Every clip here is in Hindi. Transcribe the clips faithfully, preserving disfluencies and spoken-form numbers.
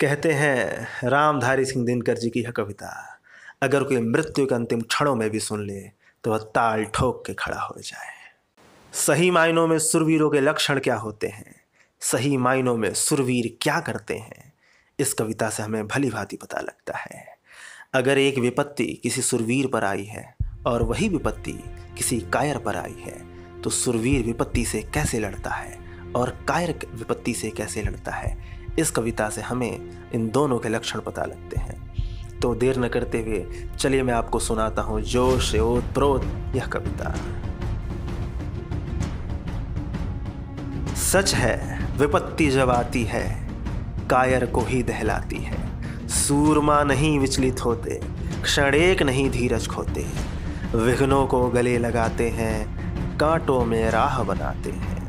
कहते हैं रामधारी सिंह दिनकर जी की यह कविता अगर कोई मृत्यु के अंतिम क्षणों में भी सुन ले तो वह ताल ठोक के खड़ा हो जाए। सही मायनों में सुरवीरों के लक्षण क्या होते हैं, सही मायनों में सुरवीर क्या करते हैं, इस कविता से हमें भली भांति पता लगता है। अगर एक विपत्ति किसी सुरवीर पर आई है और वही विपत्ति किसी कायर पर आई है तो सुरवीर विपत्ति से कैसे लड़ता है और कायर विपत्ति से कैसे लड़ता है, इस कविता से हमें इन दोनों के लक्षण पता लगते हैं। तो देर न करते हुए चलिए मैं आपको सुनाता हूँ जोश ओतप्रोत यह कविता। सच है विपत्ति जब आती है कायर को ही दहलाती है, सूरमा नहीं विचलित होते, क्षण एक नहीं धीरज खोते, विघ्नों को गले लगाते हैं, कांटों में राह बनाते हैं,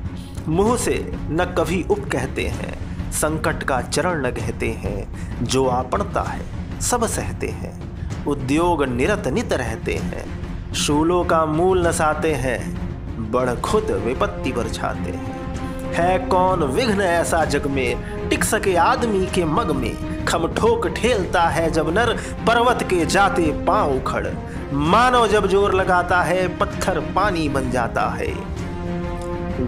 मुंह से न कभी उप कहते हैं, संकट का चरण न कहते हैं, जो आपड़ता है सब सहते हैं, उद्योग निरत नित रहते हैं, शूलों का मूल नसाते हैं, बढ़ खुद विपत्ति बरछाते हैं। है कौन विघ्न ऐसा जग में टिक सके आदमी के मग में, खम ठोक ठेलता है जब नर पर्वत के जाते पांव उखड़, मानो जब जोर लगाता है पत्थर पानी बन जाता है,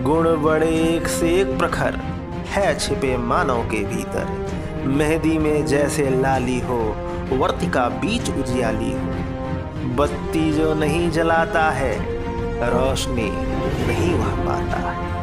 गुण बड़े एक से एक प्रखर है छिपे मानव के भीतर, मेहंदी में जैसे लाली हो वर्तिका बीच उजियाली हो, बत्ती जो नहीं जलाता है रोशनी नहीं वह पाता है।